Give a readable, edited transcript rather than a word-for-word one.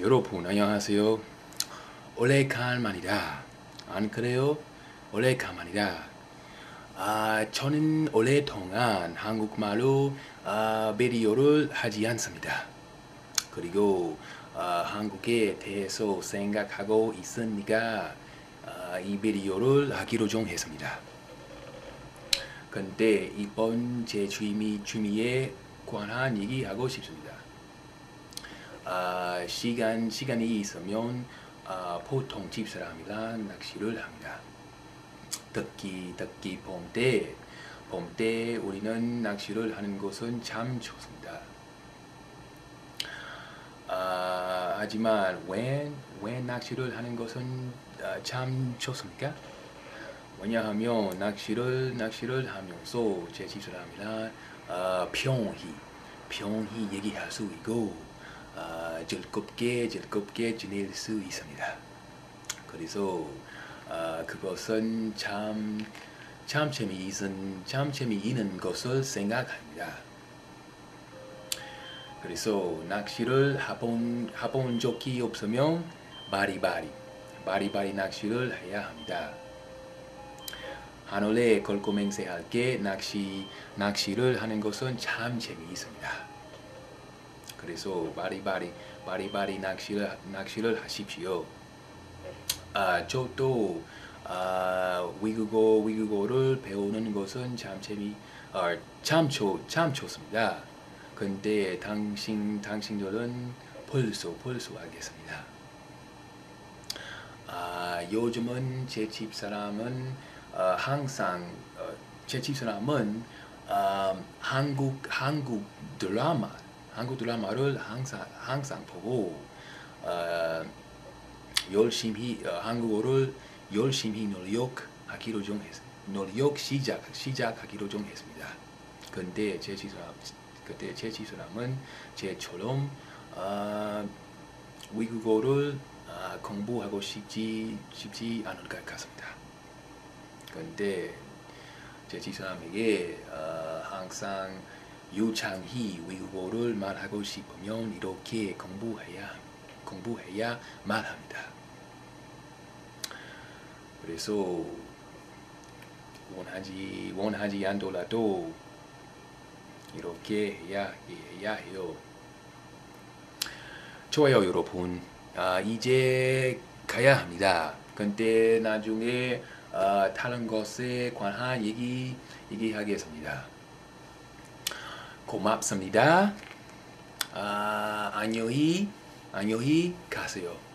여러분 안녕하세요. 오래간만이다. 안 그래요? 오래간만이다. 저는 오랫동안 한국말로 비디오를 하지 않습니다. 그리고 한국에 대해서 생각하고 있으니까 이 비디오를 하기로 정했습니다. 근데 이번 제 취미에 관한 얘기하고 싶습니다. 시간이 있으면 보통 집사람이랑 낚시를 합니다. 특히 봄때 우리는 낚시를 하는 것은 참 좋습니다. 하지만 왜 낚시를 하는 것은 참 좋습니까? 왜냐하면 낚시를 하면서 제 집사람이랑 평히 얘기할 수 있고 즐겁게 지낼 수 있습니다. 그래서 그것은 참 재미있는 것을 생각합니다. 그래서 낚시를 해본 적이 없으면 바리바리 낚시를 해야 합니다. 하늘에 걸고 맹세할게 낚시를 하는 것은 참 재미있습니다. 그래서 바리바리 낚시를 하십시오. 저도 외국어를 배우는 것은 참 좋습니다. 근데 당신들은 벌써 알겠습니다. 요즘은 제 집사람은 한국 드라마를 항상 보고 한국어를 열심히 시작하기로 정했습니다. 근데 제 집사람은 저처럼 외국어를 공부하고 싶지 않을 것 같습니다. 근데 제 집사람에게 항상 유창히 외국어를 말하고 싶으면 이렇게 공부해야 말합니다. 그래서 원하지 않더라도 이렇게 해야 해요. 좋아요 여러분, 이제 가야 합니다. 근데 나중에 다른 것에 관한 얘기하겠습니다. 고맙습니다. 안녕히 가세요.